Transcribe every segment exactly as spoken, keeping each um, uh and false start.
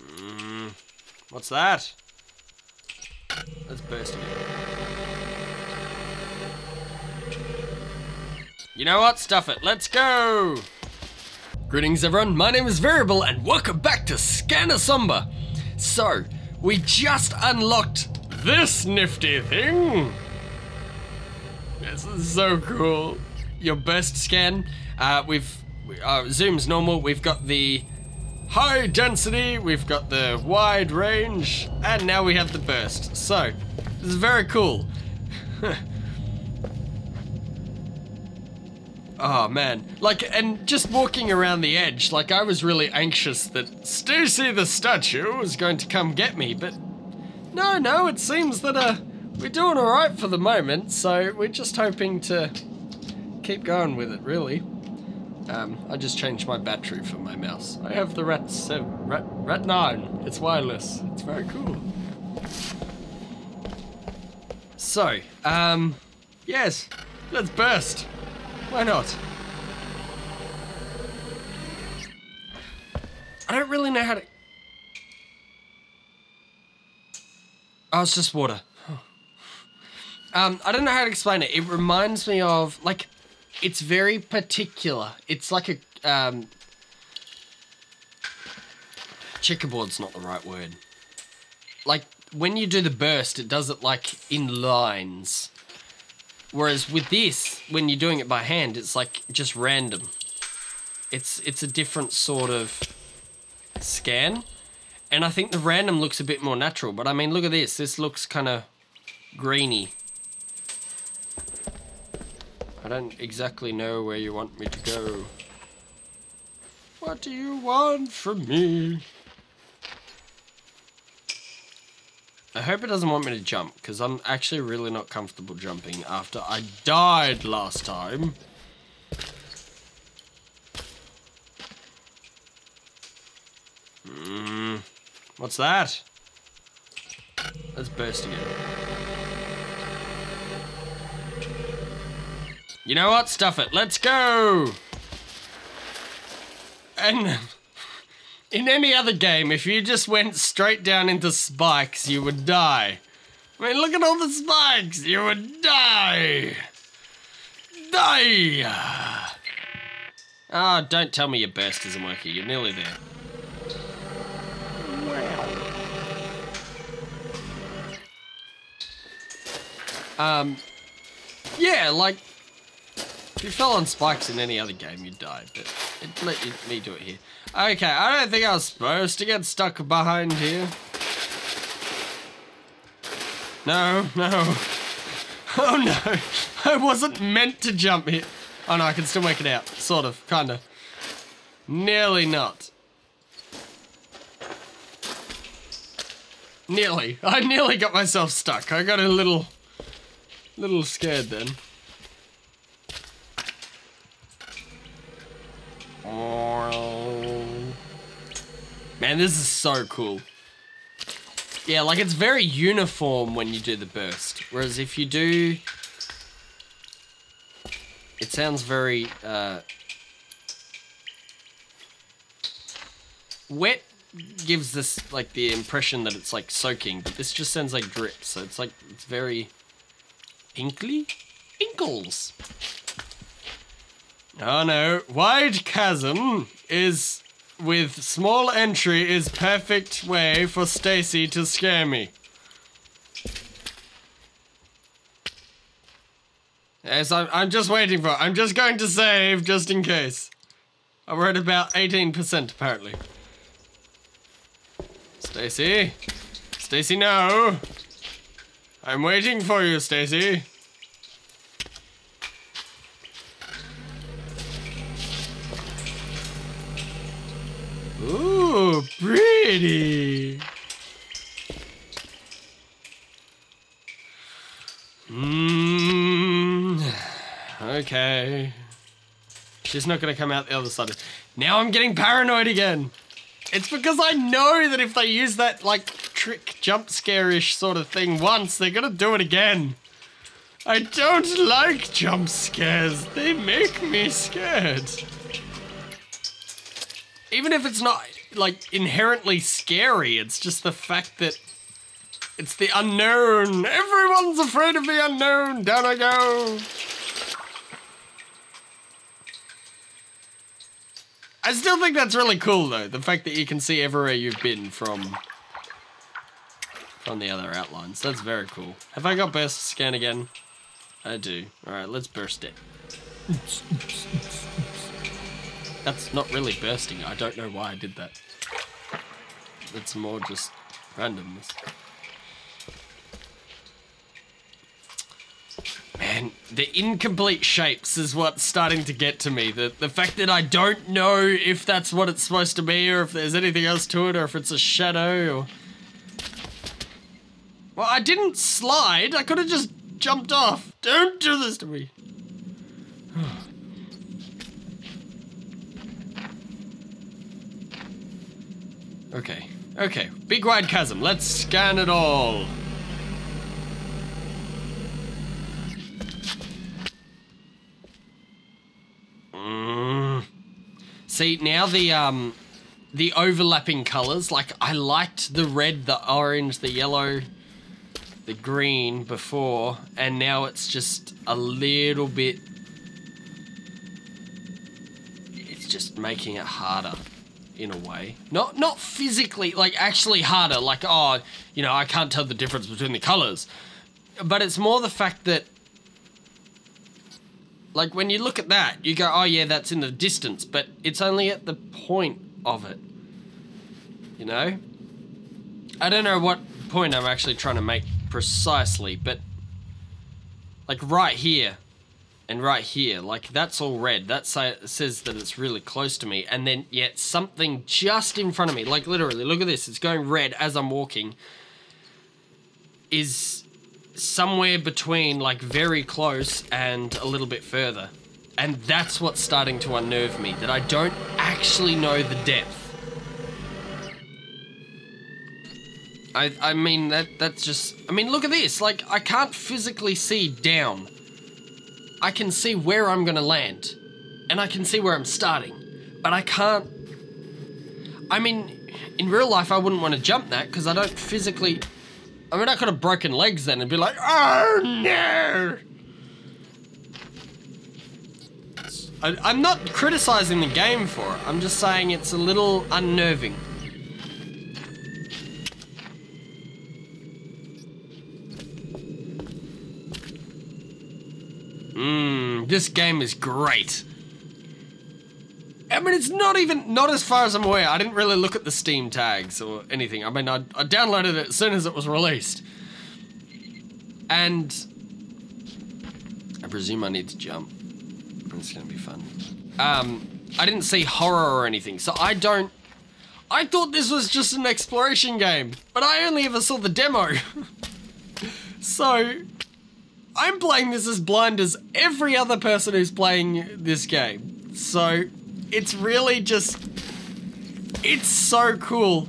Mm, what's that? Let's burst it in. You know what? Stuff it. Let's go! Greetings everyone, my name is Variable and welcome back to Scanner Sombre. So, we just unlocked this nifty thing. This is so cool. Your burst scan. Uh, we've... Uh, zoom's normal. We've got the high density, we've got the wide range, and now we have the burst. So, this is very cool. Oh man, like, and just walking around the edge, like I was really anxious that Stacy the Statue was going to come get me, but no, no, it seems that uh, we're doing all right for the moment, so we're just hoping to keep going with it, really. Um, I just changed my battery for my mouse. I have the RAT seven, RAT nine, it's wireless, it's very cool. So, um, yes, let's burst. Why not? I don't really know how to... Oh, it's just water. Oh. Um, I don't know how to explain it. It reminds me of, like, it's very particular. It's like a, um... checkerboard's not the right word. Like, when you do the burst, it does it, like, in lines. Whereas with this, when you're doing it by hand, it's like just random. It's it's a different sort of scan. And I think the random looks a bit more natural, but I mean, look at this. This looks kind of greeny. I don't exactly know where you want me to go. What do you want from me? I hope it doesn't want me to jump, because I'm actually really not comfortable jumping after I died last time. Mm, what's that? Let's burst again. You know what? Stuff it. Let's go! And... in any other game, if you just went straight down into spikes, you would die. I mean, look at all the spikes! You would die! Die! Ah, oh, don't tell me your burst isn't working. You're nearly there. Wow. Um, yeah, like, if you fell on spikes in any other game, you'd die, but it let you, me do it here. Okay, I don't think I was supposed to get stuck behind here. No, no. Oh no, I wasn't meant to jump here. Oh no, I can still make it out. Sort of, kinda. Nearly not. Nearly. I nearly got myself stuck. I got a little, little scared then. Man, this is so cool. Yeah, like it's very uniform when you do the burst. Whereas if you do... it sounds very... Uh, wet gives this, like, the impression that it's, like, soaking. But this just sounds like drip. So it's, like, it's very... pinkly? Pinkles! Oh, no. Wide chasm is... with small entry is perfect way for Stacy to scare me. Yes, I'm, I'm just waiting for it. I'm just going to save just in case. We're at about eighteen percent apparently. Stacy? Stacy, no! I'm waiting for you, Stacy. Ooh, pretty. Mmm. Okay. She's not gonna come out the other side. Now I'm getting paranoid again. It's because I know that if they use that, like, trick jump scare-ish sort of thing once, they're gonna do it again. I don't like jump scares. They make me scared. Even if it's not, like inherently scary. It's just the fact that it's the unknown. Everyone's afraid of the unknown. Down I go. I still think that's really cool though. The fact that you can see everywhere you've been from from the other outlines. That's very cool. Have I got burst scan again? I do. All right, let's burst it. That's not really bursting. I don't know why I did that. It's more just randomness. Man, the incomplete shapes is what's starting to get to me. The, the fact that I don't know if that's what it's supposed to be or if there's anything else to it or if it's a shadow or... Well, I didn't slide. I could have just jumped off. Don't do this to me. Okay, okay. Big wide chasm. Let's scan it all. Mm. See, now the, um, the overlapping colors, like I liked the red, the orange, the yellow, the green before, and now it's just a little bit, it's just making it harder. In a way, not not physically, like actually harder, like, oh, you know, I can't tell the difference between the colors, but it's more the fact that, like, when you look at that, you go, oh yeah, that's in the distance, but it's only at the point of it, you know. I don't know what point I'm actually trying to make precisely, but like right here and right here, like that's all red. That say, says that it's really close to me. And then yet something just in front of me, like literally, look at this. It's going red as I'm walking. Is somewhere between like very close and a little bit further. And that's what's starting to unnerve me, that I don't actually know the depth. I, I mean, that that's just, I mean, look at this. Like I can't physically see down. I can see where I'm gonna land and I can see where I'm starting, but I can't, I mean, in real life, I wouldn't want to jump that because I don't physically, I mean, I could have broken legs then and be like, oh no. I, I'm not criticizing the game for it. I'm just saying it's a little unnerving. Mmm, this game is great. I mean, it's not even, not as far as I'm aware. I didn't really look at the Steam tags or anything. I mean, I, I downloaded it as soon as it was released. And I presume I need to jump. It's gonna be fun. Um, I didn't see horror or anything, so I don't, I thought this was just an exploration game, but I only ever saw the demo. So... I'm playing this as blind as every other person who's playing this game. So it's really just, it's so cool.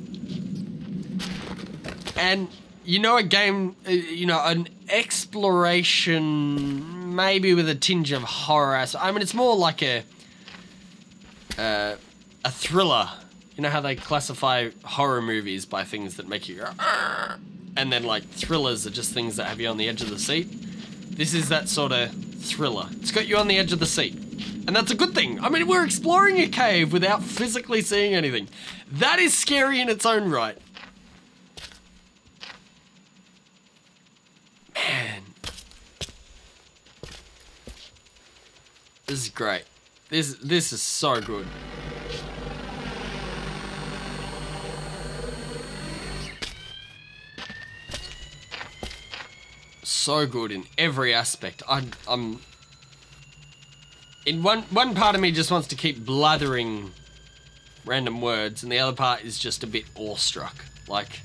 And you know, a game, you know, an exploration, maybe with a tinge of horror. I mean, it's more like a, uh, a thriller. You know how they classify horror movies by things that make you go, argh, and then like thrillers are just things that have you on the edge of the seat. This is that sort of thriller. It's got you on the edge of the seat. And that's a good thing. I mean, we're exploring a cave without physically seeing anything. That is scary in its own right. Man. This is great. This, this is so good. So good in every aspect. I, I'm in one one part of me just wants to keep blathering random words, and the other part is just a bit awestruck. Like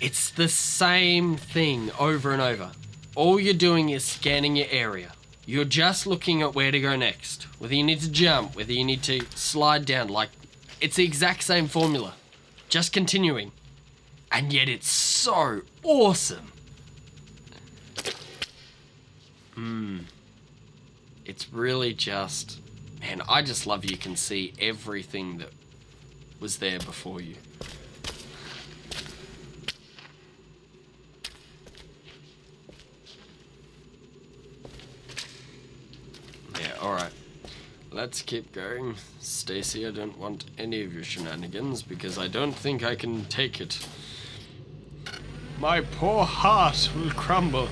it's the same thing over and over. All you're doing is scanning your area. You're just looking at where to go next, whether you need to jump, whether you need to slide down. Like it's the exact same formula, just continuing. And yet it's so awesome. Mm. It's really just Man, I just love you can see everything that was there before you. Yeah, alright. Let's keep going. Stacy, I don't want any of your shenanigans because I don't think I can take it. My poor heart will crumble.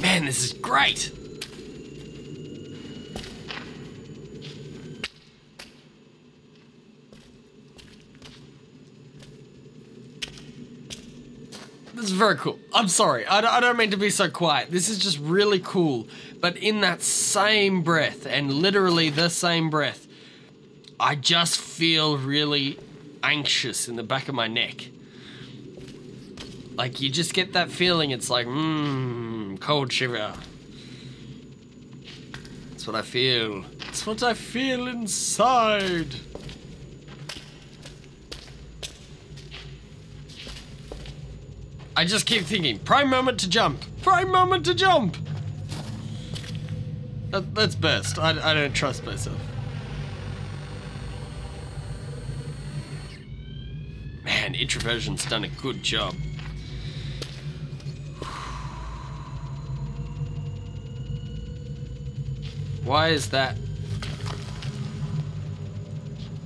Man, this is great! This is very cool. I'm sorry, I don't mean to be so quiet. This is just really cool. But in that same breath, and literally the same breath, I just feel really anxious in the back of my neck. Like, you just get that feeling, it's like, mmm... cold shiver. That's what I feel. That's what I feel inside. I just keep thinking, prime moment to jump. Prime moment to jump. That, that's best. I, I don't trust myself. Man, introversion's done a good job. Why is that?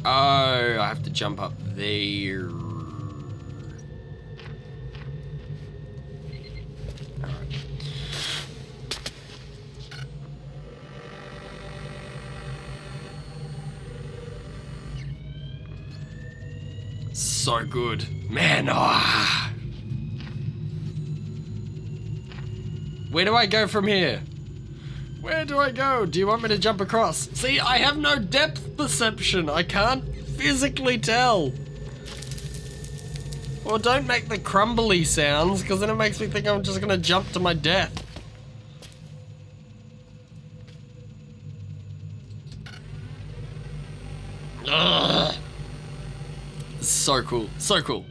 Oh, I have to jump up there. All right. So good. Man, ah. Where do I go from here? Where do I go? Do you want me to jump across? See, I have no depth perception. I can't physically tell. Well, don't make the crumbly sounds, because then it makes me think I'm just going to jump to my death. Ugh. So cool. So cool.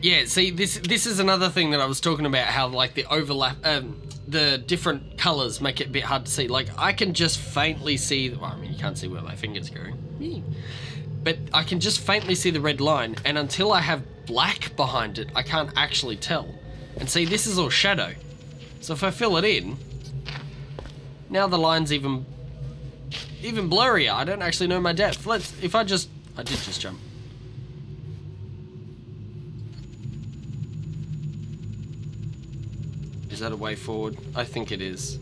Yeah, see, this this is another thing that I was talking about, how, like, the overlap... Um, the different colours make it a bit hard to see. Like, I can just faintly see... Well, I mean, you can't see where my finger's going. But I can just faintly see the red line, and until I have black behind it, I can't actually tell. And see, this is all shadow. So if I fill it in, now the line's even... even blurrier. I don't actually know my depth. Let's... If I just... I did just jump. Is that a way forward? I think it is.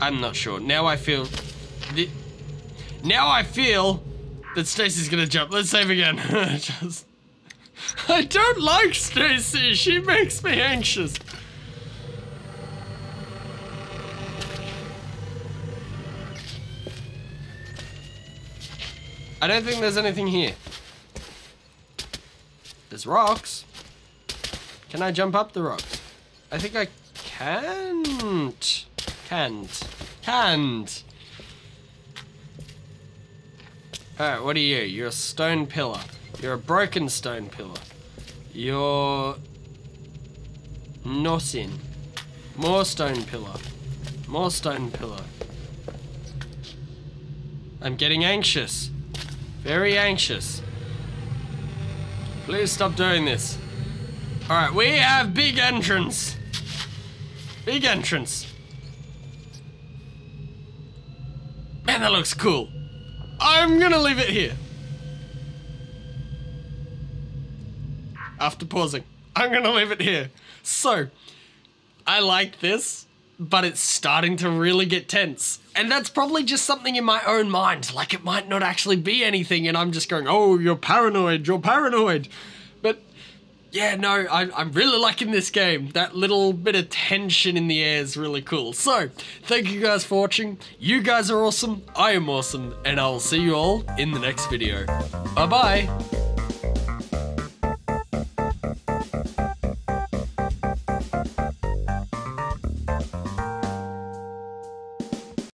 I'm not sure. Now I feel... Now I feel that Stacy's gonna jump. Let's save again. Just... I don't like Stacy. She makes me anxious. I don't think there's anything here. There's rocks. Can I jump up the rocks? I think I can't. Can't. Can't. Alright, what are you? You're a stone pillar. You're a broken stone pillar. You're... nothing. More stone pillar. More stone pillar. I'm getting anxious. Very anxious. Please stop doing this. Alright, we have big entrance. Big entrance. Man, that looks cool. I'm gonna leave it here. After pausing, I'm gonna leave it here. So, I like this, but it's starting to really get tense. And that's probably just something in my own mind. Like, it might not actually be anything, and I'm just going, oh, you're paranoid, you're paranoid. But... yeah, no, I, I'm really liking this game. That little bit of tension in the air is really cool. So, thank you guys for watching. You guys are awesome. I am awesome. And I will see you all in the next video. Bye-bye.